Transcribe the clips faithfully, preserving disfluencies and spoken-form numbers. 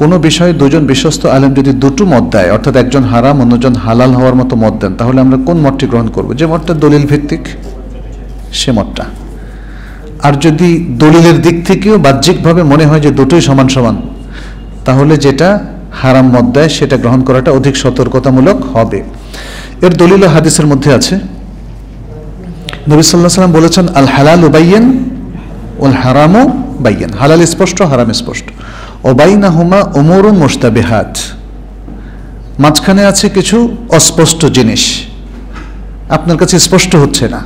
কোনো বিষয়ে দুজন বিশ্বস্ত আলেম যদি দুটো মত দেয়, অর্থাৎ একজন হারাম অন্যজন হালাল হওয়ার মতো মত দেন, তাহলে আমরা কোন মতটি গ্রহণ করব? যে মতটা দলিল ভিত্তিক, সে মতটা। আর যদি দলিলের দিক থেকেও বাহ্যিকভাবে মনে হয় যে দুটোই সমান সমান, তাহলে যেটা হারাম মত দেয় সেটা গ্রহণ করাটা অধিক সতর্কতামূলক হবে। এর দলিল হাদিসের মধ্যে আছে, নবী সাল্লাল্লাহু আলাইহি ওয়াসাল্লাম বলেছেন আল হালালু বাইয়িন ওয়াল হারামু বাইয়িন, হালাল স্পষ্ট হারাম স্পষ্ট, ওবাইনাহুমা উমুরুন মুশতাবিহাত, মাঝখানে আছে কিছু অস্পষ্ট জিনিস, আপনার কাছে স্পষ্ট হচ্ছে না।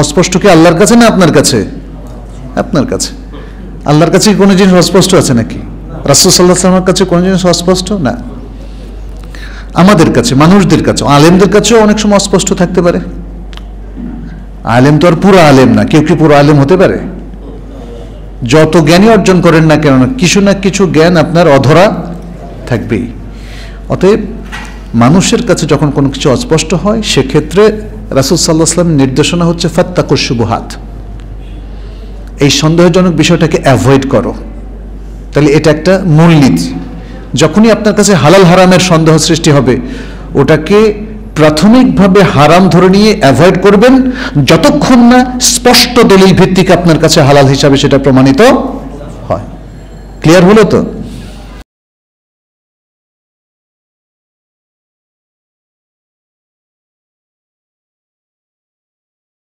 অস্পষ্ট কি আল্লাহর কাছে না আপনার কাছে? আপনার কাছে। আল্লাহর কাছে কোনো জিনিস অস্পষ্ট আছে নাকি? রাসূল সাল্লাল্লাহু আলাইহি ওয়াসাল্লামের কাছে কোনো জিনিস অস্পষ্ট না। আমাদের কাছে, মানুষদের কাছে, আলেমদের কাছেও অনেক সময় অস্পষ্ট থাকতে পারে। আলেম তো আর পুরো আলেম না, কেউ কি পুরো আলেম হতে পারে? যত জ্ঞানই অর্জন করেন না কেন, কিছু না কিছু জ্ঞান আপনার অধরা থাকবেই। অতএব মানুষের কাছে যখন কোনো কিছু অস্পষ্ট হয়, সেক্ষেত্রে রাসূল সাল্লাল্লাহু আলাইহি ওয়াসাল্লামের নির্দেশনা হচ্ছে ফাত্তাকুশ শুবুহাত, এই সন্দেহজনক বিষয়টাকে অ্যাভয়েড করো। তাহলে এটা একটা মূলনীতি। যখনই আপনার কাছে হালাল হারামের সন্দেহ সৃষ্টি হবে, ওটাকে প্রাথমিকভাবে হারাম ধরে নিয়ে অ্যাভয়েড করবেন, যতক্ষণ না স্পষ্ট দলিল ভিত্তিক আপনার কাছে হালাল হিসাবে সেটা প্রমাণিত হয়। ক্লিয়ার হলো তো?